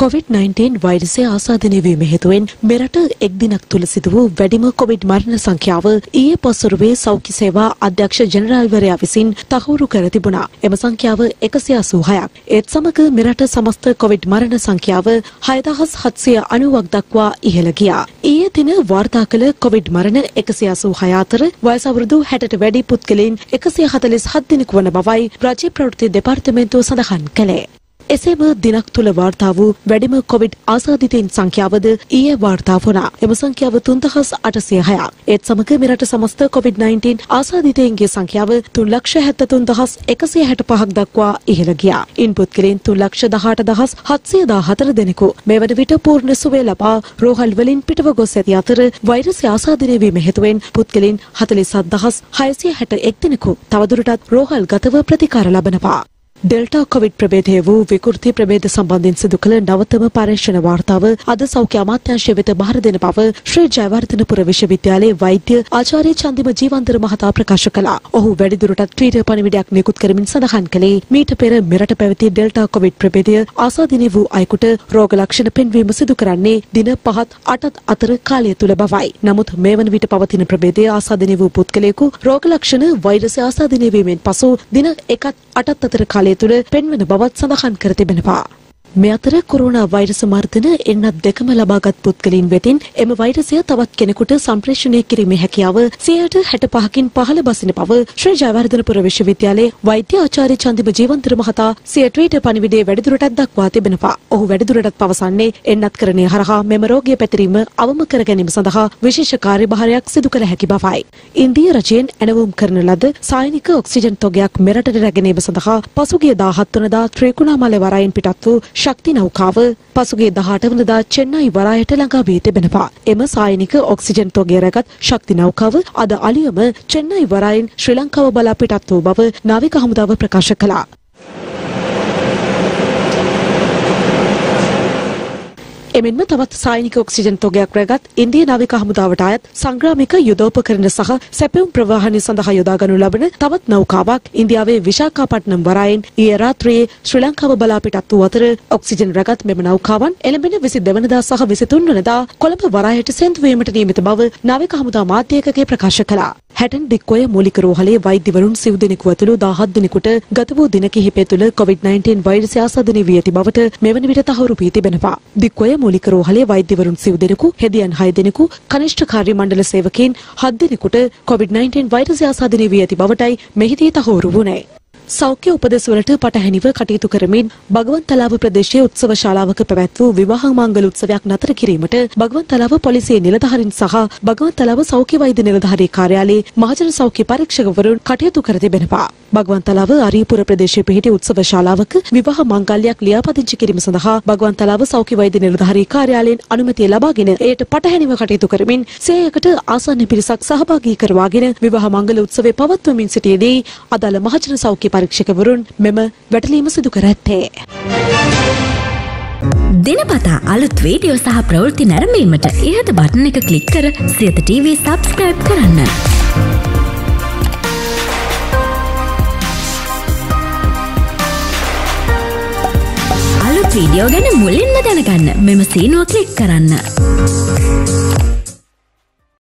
COVID-19 වෛරසය ආසාදනීය මෙහෙතුවෙන් මෙරට එක් දිනක් තුල සිදු වූ වැඩිම COVID මරණ සංඛ්‍යාව ඊයේ පසුරුවේ සෞඛ්‍ය සේවා අධ්‍යක්ෂ ජෙනරාල්වරයා විසින් තහවුරු කර තිබුණා. එම සංඛ්‍යාව 186ක්. ඒත් සමග මෙරට සමස්ත COVID මරණ සංඛ්‍යාව 6790ක් දක්වා ඉහළ ගියා. ඊයේ දින වාර්තා කළ COVID මරණ 186 අතර වයස අවුරුදු 60ට වැඩි පුද්ගලයන් 147 දෙනෙකු වන බවයි රාජ්‍ය ප්‍රවෘත්ති දෙපාර්තමේන්තුව සඳහන් කළේ. එසේම දිනක් තුල වාර්තා වූ වැඩිම කොවිඩ් ආසාදිතයින් සංඛ්‍යාවද ඊයේ වාර්තා වුණා. එම සංඛ්‍යාව 3806ක්. ඒත් සමග මෙරට සමස්ත COVID-19 ආසාදිතයින්ගේ සංඛ්‍යාව 373165ක් දක්වා ඉහළ ගියා. ඉන්පුට් කෙරෙන් 318714 දෙනෙකු මේ වන විට පූර්ණ සුවය ලබා රෝහල් වලින් පිටව ගොස් ඇති අතර වෛරසය ආසාදනය වීම හේතුවෙන් පුද්ගලයන් 47661 දෙනෙකු තවදුරටත් රෝහල්ගතව ප්‍රතිකාර ලබනවා. डेल्टा कोविड प्रभेद वू विकृति प्रभेद संबंधी सिदुकल नवतम पारेषण वार्ताव अद सौख्य अमात्याशय वित भार दिन पाव श्री जयवर्धनपुर विश्वविद्यालय वैद्य आचार्य चांदिम जीवांतर महता प्रकाश कला ओहु वेडि दुरटक ट्वीट पणिविडයක් නිකුත් කරමින් සඳහන් කළේ මීට පෙර මෙරට පැවති ඩෙල්ටා කොවිඩ් ප්‍රභේදය ආසාදිනේ වූ අයෙකුට රෝග ලක්ෂණ පෙන්වීම සිදු කරන්නේ දින 5-8 අතර කාලය තුල බවයි. නමුත් මේ වන විට පවතින ප්‍රභේදය ආසාදිනේ වූ පුද්ගලයෙකු රෝග ලක්ෂණ වෛරසය ආසාදිනේ වීමෙන් පසු දින 1-8 අතර කාලය पेन्वेन बवत् सदहान करते बनपा මේ අතර කොරෝනා වෛරස මර්ධන එන්නත් දෙකම ලබාගත් පුද්ගලයන් වෙතින් එම වෛරසය තවත් කෙනෙකුට සම්ප්‍රේෂණය කිරීමේ හැකියාව 65%කින් පහළ බසින බව ශ්‍රී ජයවර්ධනපුර විශ්වවිද්‍යාලයේ වෛද්‍ය ආචාර්ය චන්දිම ජීවන්තර මහතා සිය ට්වීට් පණිවිඩයේ වැඩිදුරටත් දක්වා තිබෙනවා. ඔහු වැඩිදුරටත් පවසන්නේ එන්නත්කරණය හරහා මෙම රෝගය පැතිරීම අවම කර ගැනීම සඳහා විශේෂ කාර්යභාරයක් සිදු කළ හැකි බවයි. ඉන්දීය රජයෙන් ඇනවුම් කරන ලද සායනික ඔක්සිජන් තොගයක් මෙරටට රැගෙන ඒම සඳහා පසුගිය 17 වෙනිදා ත්‍රිකුණාමලය වරායෙන් පිටත් වූ शक्ति नौकाव पसुगे 18 वेनिदा चेन्नई वरायट लंगा वी तिबेनवा. एम सायनिक ऑक्सीजन तोगे रगत शक्ति नौकाव अद अलियम चेन्नई वरायन श्रीलंकाव बला पिटत वू बव नाविक हमुदाव प्रकाश कला. එමෙන්ම තවත් සායනික ඔක්සිජන් තොගයක් රැගත් ඉන්දිය නාවික හමුදාවට අයත් සංග්‍රාමික යුදෝපකරණ සහ සැපයුම් ප්‍රවාහනය සඳහා යොදාගනු ලබන තවත් නෞකාවක් ඉන්දියාවේ විශාඛාපට්ටනම් වරායෙන් ඊයේ රාත්‍රියේ ශ්‍රී ලංකාව බලා පිටත් වූ අතර ඔක්සිජන් රැගත් මෙම නෞකාවන් එළඹෙන 22 වෙනිදා සහ 23 වෙනිදා කොළඹ වරායට සෙන්දු වීමට නියමිත බව නාවික හමුදා මාධ්‍යයකගේ ප්‍රකාශ කළා. හැටන් දික්කොය මූලික රෝහලේ වෛද්‍යවරුන් සිව් දෙනෙකු ඇතුළු 17 දිනෙකට ගත වූ දින කිහිපය තුළ COVID-19 වෛරසය ආසාදනය වී ඇති බවට මෙවන විට තහවුරු වී තිබෙනවා. දික්කොය මූලික රෝහලේ වෛද්‍යවරුන් සිව් දෙනෙකු, හෙදියන් 6 දෙනෙකු, කනිෂ්ඨ කාර්ය මණ්ඩල සේවකයන් 7 දෙනෙකුට COVID-19 වෛරසය ආසාදනය වී ඇති බවටයි මෙහිදී තහවුරු වුණේ. සෞඛ්‍ය උපදෙස්වලට පටහැනිව කටයුතු කරමින් භගවන්තලාව ප්‍රදේශයේ උත්සව ශාලාවක පැවැත් වූ විවාහ මංගල උත්සවයක් නතර කිරීමට භගවන්තලාව පොලිසිය නිලධාරීන් සහ භගවන්තලාව සෞඛ්‍ය වෛද්‍ය නිලධාරී කාර්යාලයේ මහජන සෞඛ්‍ය පරීක්ෂකවරුන් කටයුතු කර තිබෙනවා. භගවන්තලාව අරියපුර ප්‍රදේශයේ පිහිටි උත්සව ශාලාවක විවාහ මංගල්‍යයක් ලියාපදිංචි කිරීම සඳහා භගවන්තලාව සෞඛ්‍ය වෛද්‍ය නිලධාරී කාර්යාලයෙන් අනුමැතිය ලබාගෙන එයට පටහැනිව කටයුතු කරමින් 100කට ආසන්න පිරිසක් සහභාගී කරවාගෙන විවාහ මංගල උත්සවය පවත්වමින් සිටියේදී අදාළ මහජන සෞඛ්‍ය පරීක්ෂකවරුන් මෙම වැටලීම සිදු කර ඇත්තේ. දිනපතා අලුත් වීඩියෝ සහ ප්‍රවෘත්ති නැරඹීමට ඉහත බටන් එක ක්ලික් කර සියත ටීවී සබ්ස්ක්‍රයිබ් කරන්න. අලුත් වීඩියෝ ගැන මුලින්ම දැනගන්න මෙම සීනුව ක්ලික් කරන්න.